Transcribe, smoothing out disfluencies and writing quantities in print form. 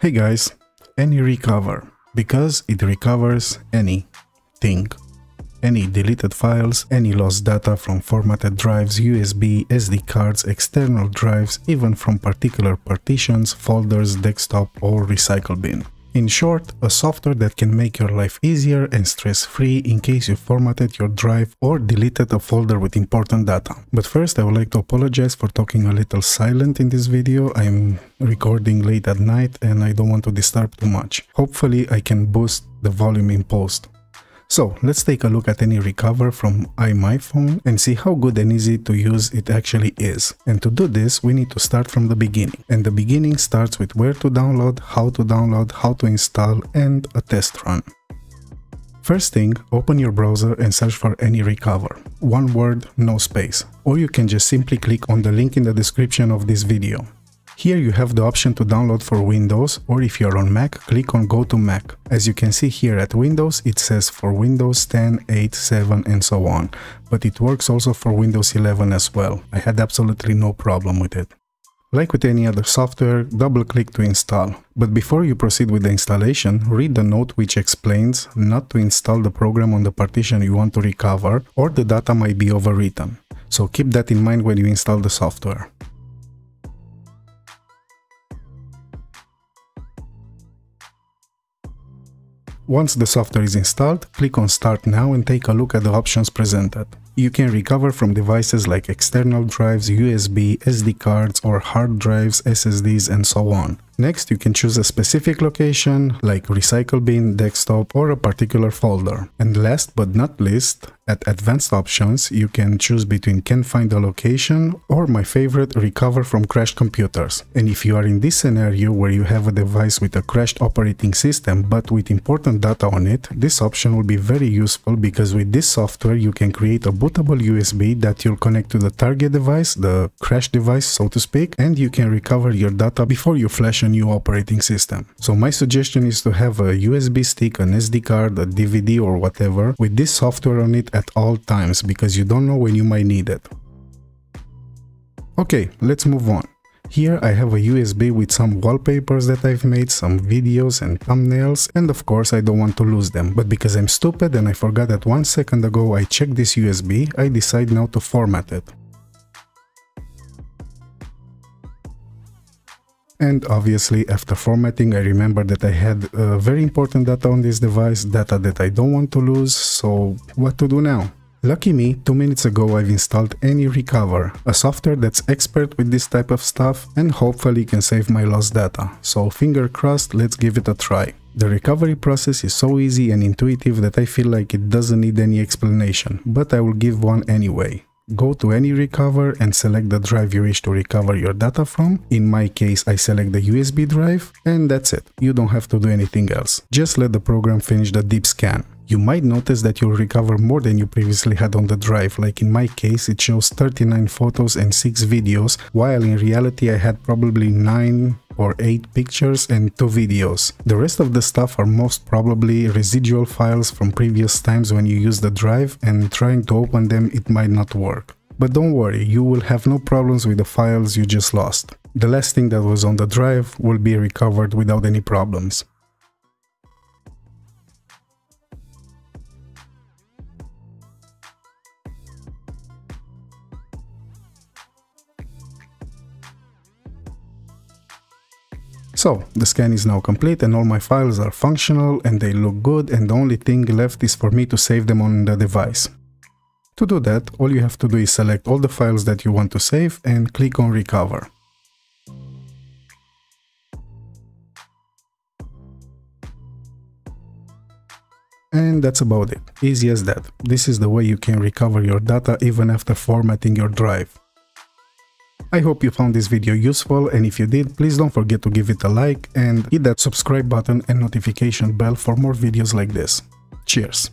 Hey guys, AnyRecover, because it recovers anything, any deleted files, any lost data from formatted drives, USB, SD cards, external drives, even from particular partitions, folders, desktop or recycle bin. In short, a software that can make your life easier and stress-free in case you formatted your drive or deleted a folder with important data. But first, I would like to apologize for talking a little silent in this video. I'm recording late at night and I don't want to disturb too much. Hopefully, I can boost the volume in post. So, let's take a look at AnyRecover from iMyFone and see how good and easy to use it actually is. And to do this, we need to start from the beginning. And the beginning starts with where to download, how to install, and a test run. First thing, open your browser and search for AnyRecover. One word, no space. Or you can just simply click on the link in the description of this video. Here you have the option to download for Windows, or if you're on Mac, click on Go to Mac. As you can see here at Windows, it says for Windows 10, 8, 7 and so on, but it works also for Windows 11 as well. I had absolutely no problem with it. Like with any other software, double-click to install. But before you proceed with the installation, read the note which explains not to install the program on the partition you want to recover, or the data might be overwritten. So keep that in mind when you install the software. Once the software is installed, click on Start Now and take a look at the options presented. You can recover from devices like external drives, USB, SD cards or hard drives, SSDs and so on. Next, you can choose a specific location like recycle bin, desktop or a particular folder. And last but not least, at Advanced Options, you can choose between Can't Find a Location or my favorite, Recover from Crashed Computers. And if you are in this scenario where you have a device with a crashed operating system but with important data on it, this option will be very useful because with this software you can create a bootable USB that you'll connect to the target device, the crashed device so to speak, and you can recover your data before you flash a new operating system. So my suggestion is to have a USB stick, an SD card, a DVD or whatever with this software on it at all times, because you don't know when you might need it. Okay, let's move on. Here I have a USB with some wallpapers that I've made, some videos and thumbnails, and of course I don't want to lose them. But because I'm stupid and I forgot that 1 second ago I checked this USB, I decide now to format it. And obviously after formatting I remember that I had very important data on this device, data that I don't want to lose, so what to do now? Lucky me, 2 minutes ago I've installed AnyRecover, a software that's expert with this type of stuff and hopefully can save my lost data, so finger crossed, let's give it a try. The recovery process is so easy and intuitive that I feel like it doesn't need any explanation, but I will give one anyway. Go to AnyRecover and select the drive you wish to recover your data from. In my case, I select the USB drive and that's it. You don't have to do anything else. Just let the program finish the deep scan. You might notice that you'll recover more than you previously had on the drive, like in my case it shows 39 photos and 6 videos, while in reality I had probably 9 or 8 pictures and 2 videos. The rest of the stuff are most probably residual files from previous times when you use the drive and trying to open them it might not work. But don't worry, you will have no problems with the files you just lost. The last thing that was on the drive will be recovered without any problems. So, the scan is now complete and all my files are functional and they look good, and the only thing left is for me to save them on the device. To do that, all you have to do is select all the files that you want to save and click on Recover. And that's about it. Easy as that. This is the way you can recover your data even after formatting your drive. I hope you found this video useful, and if you did, please don't forget to give it a like and hit that subscribe button and notification bell for more videos like this. Cheers!